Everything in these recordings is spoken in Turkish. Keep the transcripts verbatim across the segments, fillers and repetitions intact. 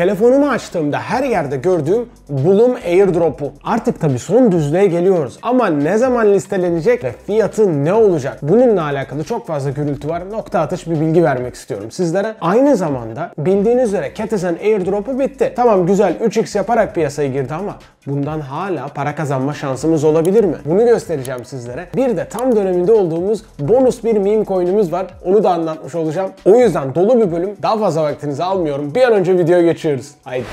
telefonumu açtığımda her yerde gördüğüm Blum airdrop'u. Artık tabii son düzlüğe geliyoruz ama ne zaman listelenecek ve fiyatı ne olacak? Bununla alakalı çok fazla gürültü var. Nokta atış bir bilgi vermek istiyorum sizlere. Aynı zamanda bildiğiniz üzere Catizen airdrop'u bitti. Tamam, güzel üç x yaparak piyasaya girdi ama bundan hala para kazanma şansımız olabilir mi? Bunu göstereceğim sizlere. Bir de tam döneminde olduğumuz bonus bir meme coin'imiz var. Onu da anlatmış olacağım. O yüzden dolu bir bölüm. Daha fazla vaktinizi almıyorum. Bir an önce videoya geçiyoruz. Haydi.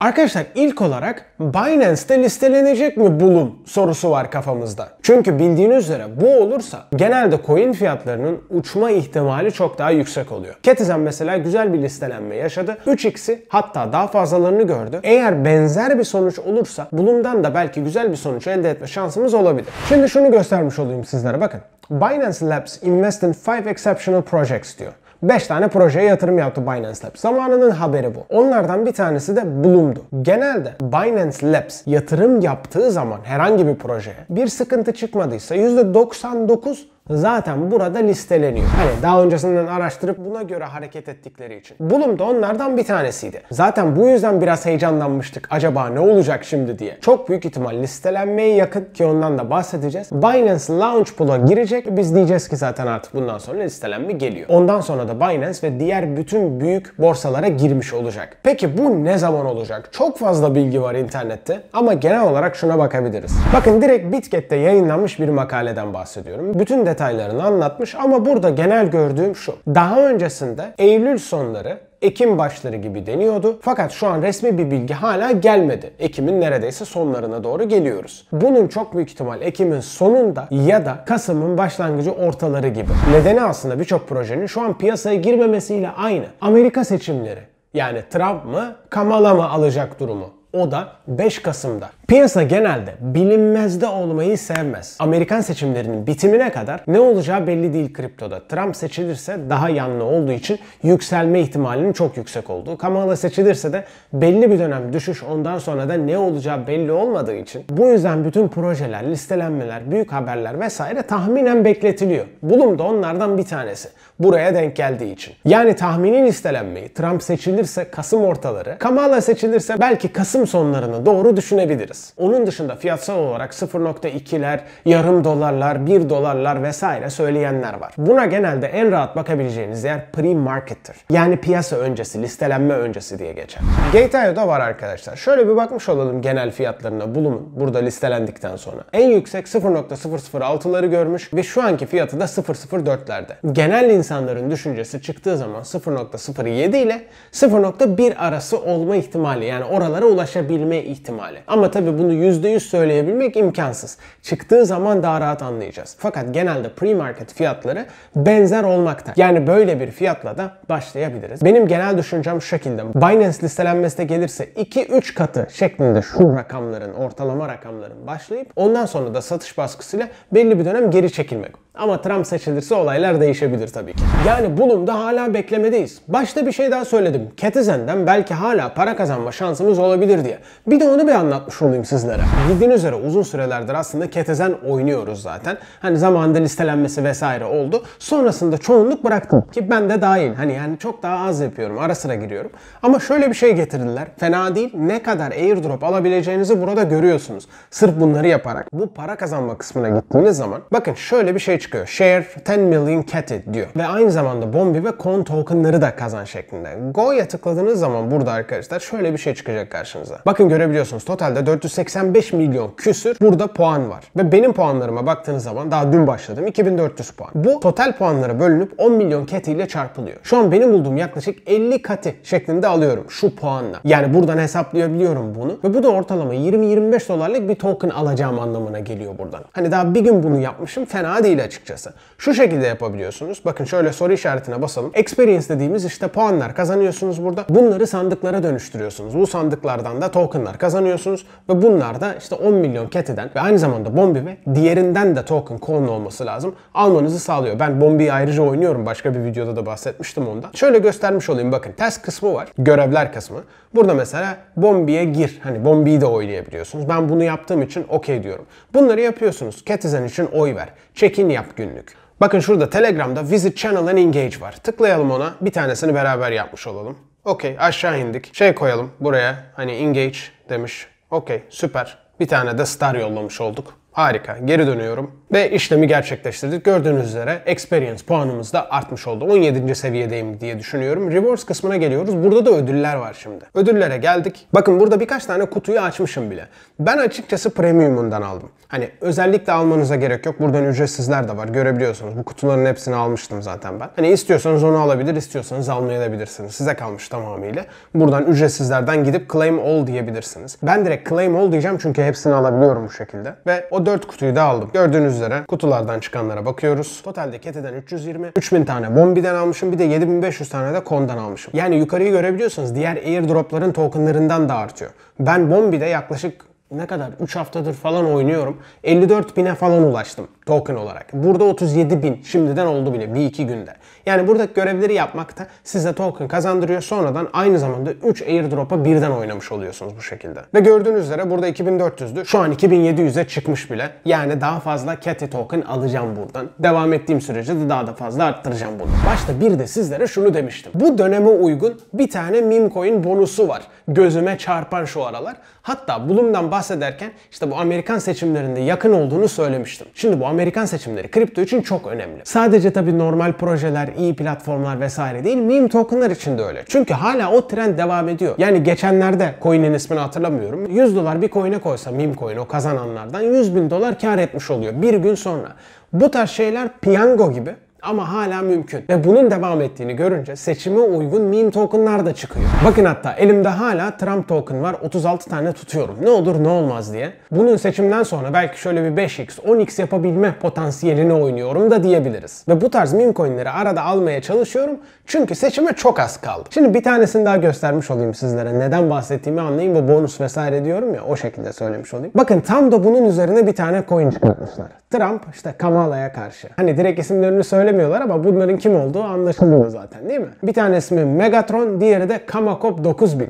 Arkadaşlar, ilk olarak Binance'te listelenecek mi Blum sorusu var kafamızda. Çünkü bildiğiniz üzere bu olursa genelde coin fiyatlarının uçma ihtimali çok daha yüksek oluyor. Catizen mesela güzel bir listelenme yaşadı. üç x'i hatta daha fazlalarını gördü. Eğer benzer bir sonuç olursa Blum'dan da belki güzel bir sonuç elde etme şansımız olabilir. Şimdi şunu göstermiş olayım sizlere, bakın. Binance Labs invest in five exceptional projects diyor. beş tane projeye yatırım yaptı Binance Labs. Zamanının haberi bu. Onlardan bir tanesi de Blum'du. Genelde Binance Labs yatırım yaptığı zaman herhangi bir projeye bir sıkıntı çıkmadıysa yüzde doksan dokuz zaten burada listeleniyor. Hani daha öncesinden araştırıp buna göre hareket ettikleri için. Blum da onlardan bir tanesiydi. Zaten bu yüzden biraz heyecanlanmıştık. Acaba ne olacak şimdi diye. Çok büyük ihtimal listelenmeye yakın, ki ondan da bahsedeceğiz. Binance Launchpool'a girecek. Biz diyeceğiz ki zaten artık bundan sonra listelenme geliyor. Ondan sonra da Binance ve diğer bütün büyük borsalara girmiş olacak. Peki bu ne zaman olacak? Çok fazla bilgi var internette ama genel olarak şuna bakabiliriz. Bakın, direkt BitGet'te yayınlanmış bir makaleden bahsediyorum. Bütün de detaylarını anlatmış ama burada genel gördüğüm şu. Daha öncesinde Eylül sonları, Ekim başları gibi deniyordu. Fakat şu an resmi bir bilgi hala gelmedi. Ekim'in neredeyse sonlarına doğru geliyoruz. Bunun çok büyük ihtimal Ekim'in sonunda ya da Kasım'ın başlangıcı ortaları gibi. Nedeni aslında birçok projenin şu an piyasaya girmemesiyle aynı. Amerika seçimleri, yani Trump mı Kamala mı alacak durumu. O da beş Kasım'da. Piyasa genelde bilinmezde olmayı sevmez. Amerikan seçimlerinin bitimine kadar ne olacağı belli değil kriptoda. Trump seçilirse daha yanlı olduğu için yükselme ihtimalinin çok yüksek olduğu. Kamala seçilirse de belli bir dönem düşüş, ondan sonra da ne olacağı belli olmadığı için. Bu yüzden bütün projeler, listelenmeler, büyük haberler vesaire tahminen bekletiliyor. Blum da onlardan bir tanesi. Buraya denk geldiği için. Yani tahmini listelenmeyi Trump seçilirse Kasım ortaları, Kamala seçilirse belki Kasım sonlarına doğru düşünebiliriz. Onun dışında fiyatsal olarak sıfır nokta iki'ler, yarım dolarlar, bir dolarlar vesaire söyleyenler var. Buna genelde en rahat bakabileceğiniz yer pre-market'tir. Yani piyasa öncesi, listelenme öncesi diye geçer. Gate nokta i o'da var arkadaşlar. Şöyle bir bakmış olalım genel fiyatlarına Blum'un burada listelendikten sonra. En yüksek sıfır nokta sıfır sıfır altı'ları görmüş ve şu anki fiyatı da sıfır nokta sıfır dört'lerde. Genel insanların düşüncesi çıktığı zaman sıfır nokta sıfır yedi ile sıfır nokta bir arası olma ihtimali, yani oralara ulaşabilirsiniz. Bilme ihtimali. Ama tabi bunu yüzde yüz söyleyebilmek imkansız. Çıktığı zaman daha rahat anlayacağız. Fakat genelde pre-market fiyatları benzer olmakta. Yani böyle bir fiyatla da başlayabiliriz. Benim genel düşüncem şu şekilde. Binance listelenmesine gelirse iki üç katı şeklinde şu rakamların, ortalama rakamların başlayıp ondan sonra da satış baskısıyla belli bir dönem geri çekilmek. Ama Trump seçilirse olaylar değişebilir tabii ki. Yani Blum'da hala beklemedeyiz. Başta bir şey daha söyledim. Catizen'den belki hala para kazanma şansımız olabilir diye. Bir de onu bir anlatmış olayım sizlere. Bildiğiniz üzere uzun sürelerdir aslında Catizen oynuyoruz zaten. Hani zamanında listelenmesi vesaire oldu. Sonrasında çoğunluk bıraktım. Ki ben de dahil. Hani yani çok daha az yapıyorum. Ara sıra giriyorum. Ama şöyle bir şey getirdiler. Fena değil. Ne kadar airdrop alabileceğinizi burada görüyorsunuz. Sırf bunları yaparak. Bu para kazanma kısmına gittiğiniz zaman bakın şöyle bir şey çıkıyor. Share ten million Cati diyor. Ve aynı zamanda Bombi ve Kon tokenları da kazan şeklinde. Go'ya tıkladığınız zaman burada arkadaşlar şöyle bir şey çıkacak karşınıza. Bakın görebiliyorsunuz. Totalde dört yüz seksen beş milyon küsür burada puan var. Ve benim puanlarıma baktığınız zaman daha dün başladım. iki bin dört yüz puan. Bu total puanlara bölünüp on milyon Cati ile çarpılıyor. Şu an benim bulduğum yaklaşık elli Cati şeklinde alıyorum şu puanla. Yani buradan hesaplayabiliyorum bunu. Ve bu da ortalama yirmi yirmi beş dolarlık bir token alacağım anlamına geliyor buradan. Hani daha bir gün bunu yapmışım. Fena değil açıkçası. Şu şekilde yapabiliyorsunuz. Bakın şöyle soru işaretine basalım. Experience dediğimiz işte puanlar kazanıyorsunuz burada. Bunları sandıklara dönüştürüyorsunuz. Bu sandıklardan da tokenlar kazanıyorsunuz ve bunlar da işte on milyon Cati'den ve aynı zamanda Bombi ve diğerinden de token Kon olması lazım. Almanızı sağlıyor. Ben Bombi'yi ayrıca oynuyorum. Başka bir videoda da bahsetmiştim ondan. Şöyle göstermiş olayım. Bakın task kısmı var. Görevler kısmı. Burada mesela Bombi'ye gir. Hani Bombi'yi de oylayabiliyorsunuz. Ben bunu yaptığım için okey diyorum. Bunları yapıyorsunuz. Catizen için oy ver. Check-in yap günlük. Bakın şurada Telegram'da Visit Channel and Engage var. Tıklayalım ona. Bir tanesini beraber yapmış olalım. Okey, aşağı indik. Şey koyalım buraya, hani engage demiş. Okey, süper. Bir tane de star yollamış olduk. Harika. Geri dönüyorum. Ve işlemi gerçekleştirdik. Gördüğünüz üzere experience puanımız da artmış oldu. on yedinci seviyedeyim diye düşünüyorum. Rewards kısmına geliyoruz. Burada da ödüller var şimdi. Ödüllere geldik. Bakın burada birkaç tane kutuyu açmışım bile. Ben açıkçası premiumundan aldım. Hani özellikle almanıza gerek yok. Buradan ücretsizler de var. Görebiliyorsunuz. Bu kutuların hepsini almıştım zaten ben. Hani istiyorsanız onu alabilir, istiyorsanız almayabilirsiniz. Size kalmış tamamıyla. Buradan ücretsizlerden gidip claim all diyebilirsiniz. Ben direkt claim all diyeceğim çünkü hepsini alabiliyorum bu şekilde. Ve o dört kutuyu da aldım. Gördüğünüz üzere kutulardan çıkanlara bakıyoruz. Totalde Catizen üç yüz yirmi, üç bin tane Bombi'den almışım. Bir de yedi bin beş yüz tane de Kon'dan almışım. Yani yukarıyı görebiliyorsunuz. Diğer airdropların tokenlarından da artıyor. Ben Bombi'de yaklaşık ne kadar? üç haftadır falan oynuyorum. elli dört bine falan ulaştım token olarak. Burada otuz yedi bin şimdiden oldu bile bir iki günde. Yani buradaki görevleri yapmak da size token kazandırıyor. Sonradan aynı zamanda üç airdrop'a birden oynamış oluyorsunuz bu şekilde. Ve gördüğünüz üzere burada iki bin dört yüzdü. Şu an iki bin yedi yüze çıkmış bile. Yani daha fazla Cati token alacağım buradan. Devam ettiğim sürece de daha da fazla arttıracağım bunu. Başta bir de sizlere şunu demiştim. Bu döneme uygun bir tane meme coin bonusu var. Gözüme çarpan şu aralar. Hatta Blum'dan bahsederken işte bu Amerikan seçimlerinde yakın olduğunu söylemiştim. Şimdi bu Amerikan seçimleri kripto için çok önemli. Sadece tabii normal projeler, iyi platformlar vesaire değil, meme tokenlar için de öyle. Çünkü hala o trend devam ediyor. Yani geçenlerde coin'in ismini hatırlamıyorum. yüz dolar bir coin'e koysa meme coin, o kazananlardan yüz bin dolar kar etmiş oluyor bir gün sonra. Bu tarz şeyler piyango gibi. Ama hala mümkün. Ve bunun devam ettiğini görünce seçime uygun meme tokenlar da çıkıyor. Bakın hatta elimde hala Trump token var. otuz altı tane tutuyorum. Ne olur ne olmaz diye. Bunun seçimden sonra belki şöyle bir beş x on x yapabilme potansiyelini oynuyorum da diyebiliriz. Ve bu tarz meme coinleri arada almaya çalışıyorum. Çünkü seçime çok az kaldı. Şimdi bir tanesini daha göstermiş olayım sizlere. Neden bahsettiğimi anlayın. Bu bonus vesaire diyorum ya, o şekilde söylemiş olayım. Bakın tam da bunun üzerine bir tane coin çıkartmışlar. Trump işte Kamala'ya karşı. Hani direkt isimlerini söyle ama bunların kim olduğu anlaşılıyor zaten, değil mi? Bir tane ismi Megatron, diğeri de Kamakop dokuz bin.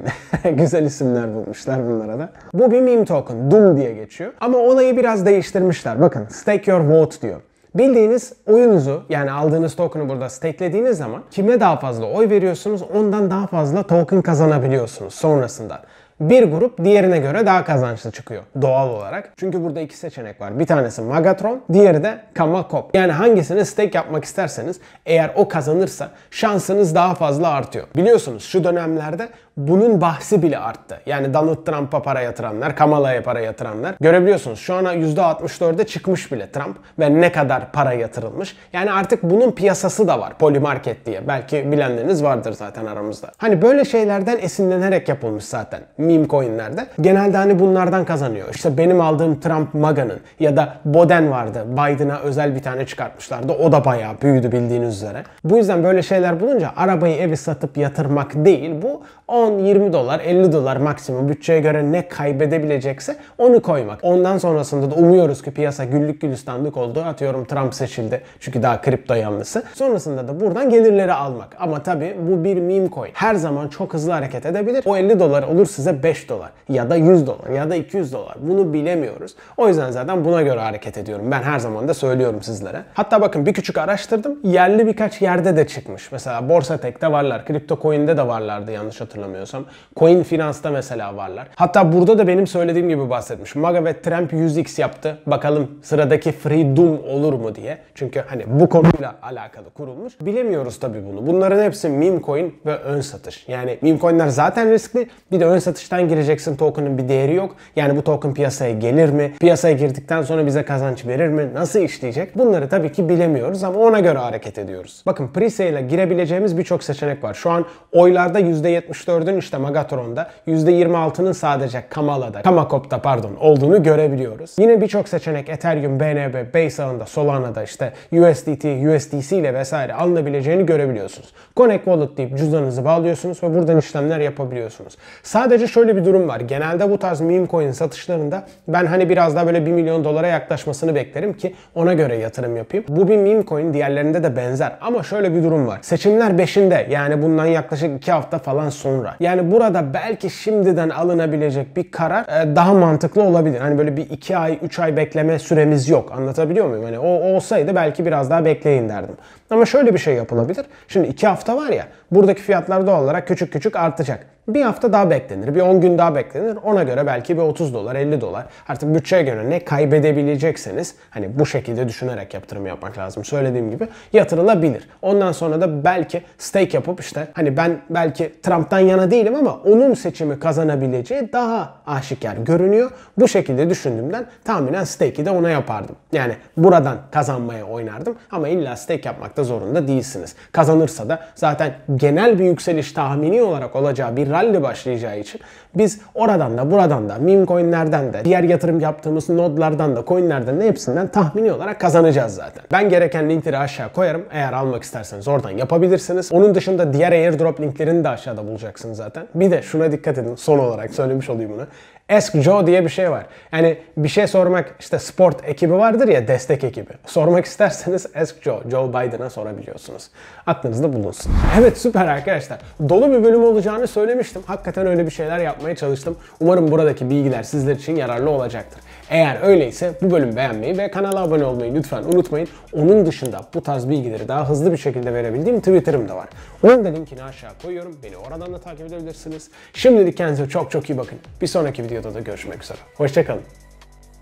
Güzel isimler bulmuşlar bunlara da. Bu bir meme token, DOOM diye geçiyor. Ama olayı biraz değiştirmişler. Bakın, stake your vote diyor. Bildiğiniz oyunuzu, yani aldığınız token'ı burada stakelediğiniz zaman kime daha fazla oy veriyorsunuz ondan daha fazla token kazanabiliyorsunuz sonrasında. Bir grup diğerine göre daha kazançlı çıkıyor doğal olarak. Çünkü burada iki seçenek var. Bir tanesi Megatron, diğeri de Kamakop. Yani hangisini stake yapmak isterseniz eğer o kazanırsa şansınız daha fazla artıyor. Biliyorsunuz şu dönemlerde bunun bahsi bile arttı. Yani Donald Trump'a para yatıranlar, Kamala'ya para yatıranlar. Görebiliyorsunuz şu ana yüzde altmış dörde çıkmış bile Trump ve ne kadar para yatırılmış. Yani artık bunun piyasası da var. Polymarket diye. Belki bilenleriniz vardır zaten aramızda. Hani böyle şeylerden esinlenerek yapılmış zaten meme coinlerde. Genelde hani bunlardan kazanıyor. İşte benim aldığım Trump MAGA'nın ya da BODEN vardı. Biden'a özel bir tane çıkartmışlardı. O da bayağı büyüdü bildiğiniz üzere. Bu yüzden böyle şeyler bulunca arabayı, evi satıp yatırmak değil bu. on yirmi dolar elli dolar maksimum bütçeye göre ne kaybedebilecekse onu koymak. Ondan sonrasında da umuyoruz ki piyasa güllük gülistanlık oldu. Atıyorum Trump seçildi. Çünkü daha kripto yanlısı. Sonrasında da buradan gelirleri almak. Ama tabii bu bir meme coin. Her zaman çok hızlı hareket edebilir. O elli dolar olur size beş dolar ya da yüz dolar ya da iki yüz dolar. Bunu bilemiyoruz. O yüzden zaten buna göre hareket ediyorum. Ben her zaman da söylüyorum sizlere. Hatta bakın bir küçük araştırdım. Yerli birkaç yerde de çıkmış. Mesela Borsa Tek'te varlar. Kripto coin'de de varlardı yanlış hatırlamıyorum. Coin Finance'da mesela varlar. Hatta burada da benim söylediğim gibi bahsetmiş. MAGA ve Trump yüz x yaptı. Bakalım sıradaki Free Doom olur mu diye. Çünkü hani bu konuyla alakalı kurulmuş. Bilemiyoruz tabii bunu. Bunların hepsi meme coin ve ön satış. Yani meme coinler zaten riskli. Bir de ön satıştan gireceksin. Token'ın bir değeri yok. Yani bu token piyasaya gelir mi? Piyasaya girdikten sonra bize kazanç verir mi? Nasıl işleyecek? Bunları tabii ki bilemiyoruz ama ona göre hareket ediyoruz. Bakın pre-sale'e girebileceğimiz birçok seçenek var. Şu an oylarda yüzde yetmiş dört gördün işte Megatron'da, yüzde yirmi altının sadece Kamala'da, Kamakop'ta pardon olduğunu görebiliyoruz. Yine birçok seçenek Ethereum, B N B, Baysal'da, Solana'da işte U S D T, U S D C ile vesaire alınabileceğini görebiliyorsunuz. Connect Wallet deyip cüzdanınızı bağlıyorsunuz ve buradan işlemler yapabiliyorsunuz. Sadece şöyle bir durum var. Genelde bu tarz meme coin satışlarında ben hani biraz daha böyle bir milyon dolara yaklaşmasını beklerim ki ona göre yatırım yapayım. Bu bir meme coin, diğerlerinde de benzer ama şöyle bir durum var. Seçimler beşinde, yani bundan yaklaşık iki hafta falan sonra. Yani burada belki şimdiden alınabilecek bir karar daha mantıklı olabilir. Hani böyle bir iki ay üç ay bekleme süremiz yok. Anlatabiliyor muyum? Hani o olsaydı belki biraz daha bekleyin derdim. Ama şöyle bir şey yapılabilir. Şimdi iki hafta var ya, buradaki fiyatlar doğal olarak küçük küçük artacak. Bir hafta daha beklenir, bir on gün daha beklenir. Ona göre belki bir otuz dolar, elli dolar. Artık bütçeye göre ne kaybedebilecekseniz hani bu şekilde düşünerek yatırım yapmak lazım. Söylediğim gibi yatırılabilir. Ondan sonra da belki stake yapıp işte hani ben belki Trump'tan yana değilim ama onun seçimi kazanabileceği daha aşikar görünüyor. Bu şekilde düşündüğümden tahminen stake'i de ona yapardım. Yani buradan kazanmaya oynardım ama illa stake yapmakta zorunda değilsiniz. Kazanırsa da zaten genel bir yükseliş tahmini olarak olacağı bir rally başlayacağı için biz oradan da buradan da meme coinlerden de diğer yatırım yaptığımız nodlardan da coinlerden de hepsinden tahmini olarak kazanacağız zaten. Ben gereken linkleri aşağı koyarım. Eğer almak isterseniz oradan yapabilirsiniz. Onun dışında diğer airdrop linklerini de aşağıda bulacaksınız zaten. Bir de şuna dikkat edin. Son olarak söylemiş olayım bunu. Ask Joe diye bir şey var. Yani bir şey sormak, işte sport ekibi vardır ya, destek ekibi. Sormak isterseniz Ask Joe, Joe Biden'a sorabiliyorsunuz. Aklınızda bulunsun. Evet, süper arkadaşlar. Dolu bir bölüm olacağını söylemiştim. Hakikaten öyle bir şeyler yapmaya çalıştım. Umarım buradaki bilgiler sizler için yararlı olacaktır. Eğer öyleyse bu bölümü beğenmeyi ve kanala abone olmayı lütfen unutmayın. Onun dışında bu tarz bilgileri daha hızlı bir şekilde verebildiğim Twitter'ım da var. Onun da linkini aşağı koyuyorum. Beni oradan da takip edebilirsiniz. Şimdilik kendinize çok çok iyi bakın. Bir sonraki videoda da görüşmek üzere. Hoşça kalın.